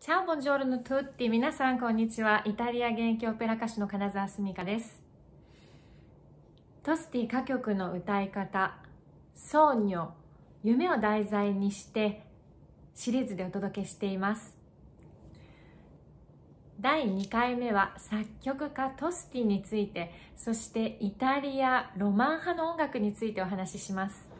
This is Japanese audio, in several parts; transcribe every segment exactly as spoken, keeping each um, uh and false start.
チャオボンジョルノトゥッティ、皆さんこんにちは。イタリア現役オペラ歌手の金澤澄香です。トスティ歌曲の歌い方「ソーニョ」夢を題材にしてシリーズでお届けしています。だいにかいめは作曲家トスティについて、そしてイタリアロマン派の音楽についてお話しします。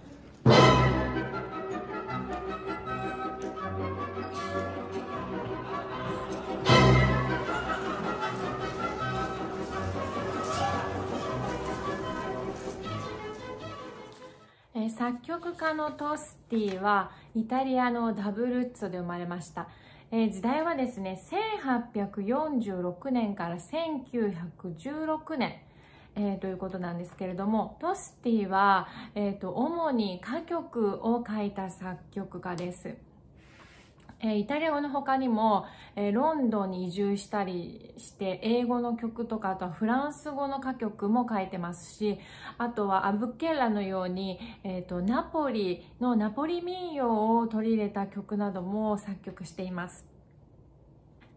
作曲家のトスティはイタリアのダブルッツォで生まれました。えー、時代はですね、せんはっぴゃくよんじゅうろくねんからせんきゅうひゃくじゅうろくねん、えー、ということなんですけれども、トスティは、えー、と主に歌曲を書いた作曲家です。えー、イタリア語の他にも、えー、ロンドンに移住したりして英語の曲とか、あとはフランス語の歌曲も書いてますし、あとはアブッケラのように、えー、とナポリのナポリ民謡を取り入れた曲なども作曲しています。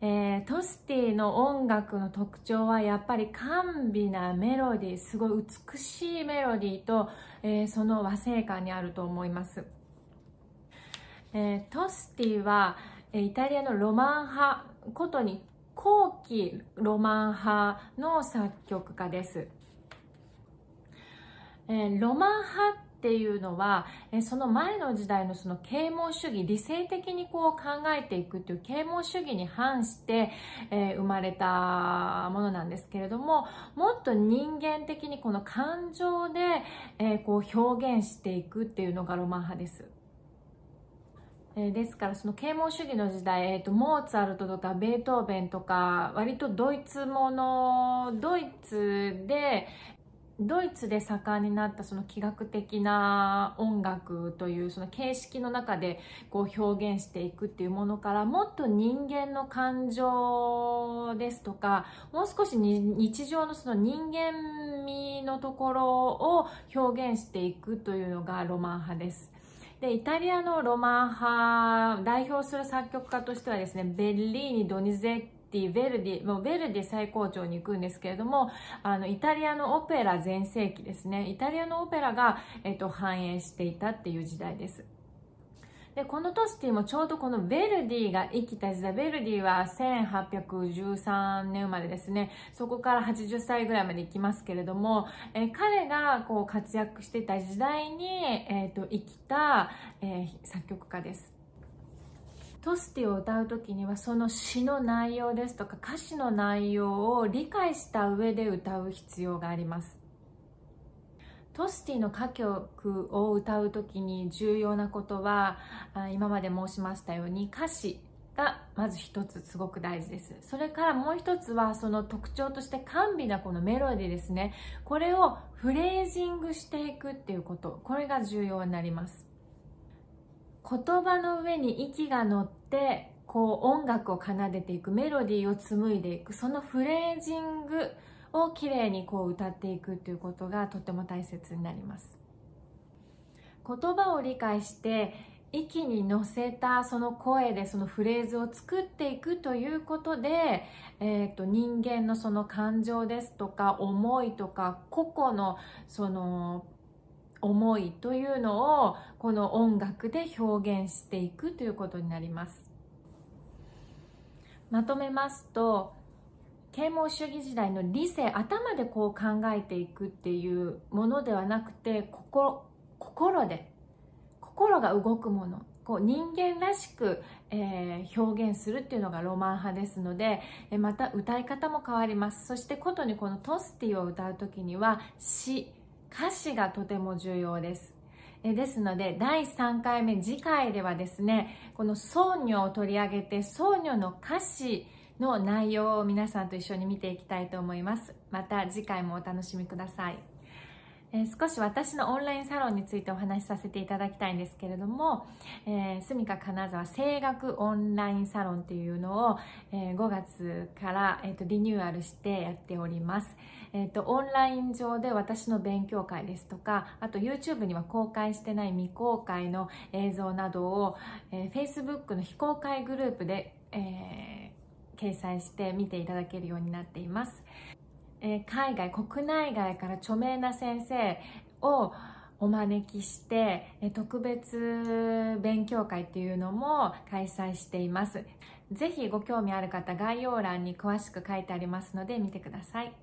えー、トスティの音楽の特徴はやっぱり甘美なメロディー、すごい美しいメロディーと、えー、その和声感にあると思います。えー、トスティはイタリアのロマン派、ことに後期ロマン派の作曲家です。えー、ロマン派っていうのは、えー、その前の時代のその啓蒙主義、理性的にこう考えていくという啓蒙主義に反して、えー、生まれたものなんですけれども、もっと人間的にこの感情で、えー、こう表現していくっていうのがロマン派です。ですからその啓蒙主義の時代、えー、とモーツァルトとかベートーベンとか、割とドイツものドイツでドイツで盛んになったその器楽的な音楽というその形式の中でこう表現していくっていうものから、もっと人間の感情ですとか、もう少し日常のその人間味のところを表現していくというのがロマン派です。でイタリアのロマン派代表する作曲家としてはですね、ベッリーニ、ドニゼッティ、ヴェルディ、もうヴェルディ最高潮に行くんですけれども、あのイタリアのオペラ全盛期ですね、イタリアのオペラが、えっと、繁栄していたっていう時代です。でこのトスティもちょうどこのヴェルディが生きた時代、ヴェルディはせんはっぴゃくじゅうさんねん生まれですね。そこからはちじゅっさいぐらいまでいきますけれども、え彼がこう活躍してた時代に、えー、と生きた、えー、作曲家です。トスティを歌う時にはその詩の内容ですとか歌詞の内容を理解した上で歌う必要があります。トスティの歌曲を歌う時に重要なことは、今まで申しましたように歌詞がまず一つすごく大事です。それからもう一つはその特徴として甘美なこのメロディーですね、これをフレージングしていくっていうこと、これが重要になります。言葉の上に息が乗ってこう音楽を奏でていく、メロディーを紡いでいく、そのフレージングをきれいにこう歌っていくということがとても大切になります。言葉を理解して息に乗せたその声でそのフレーズを作っていくということで、えー、と人間のその感情ですとか思いとか個々のその思いというのをこの音楽で表現していくということになります。まとめますと、啓蒙主義時代の理性、頭でこう考えていくっていうものではなくて、心、心で心が動くもの、こう人間らしく、えー、表現するっていうのがロマン派ですので、えー、また歌い方も変わります。そしてことにこのトスティを歌う時には詩、歌詞がとても重要です。ですのでだいさんかいめ、次回ではですね、この「ソーニョ」を取り上げて、ソーニョの歌詞の内容を皆さんと一緒に見ていきたいと思います。また次回もお楽しみください。えー、少し私のオンラインサロンについてお話しさせていただきたいんですけれども、えー、住香金沢声楽オンラインサロンというのを、えー、ごがつから、えー、とリニューアルしてやっております。えー、とオンライン上で私の勉強会ですとか、あと YouTube には公開してない未公開の映像などを、えー、Facebook の非公開グループでえー、掲載して見ていただけるようになっています。えー、海外、国内外から著名な先生をお招きして特別勉強会っていうのも開催しています。ぜひご興味ある方、概要欄に詳しく書いてありますので見てください。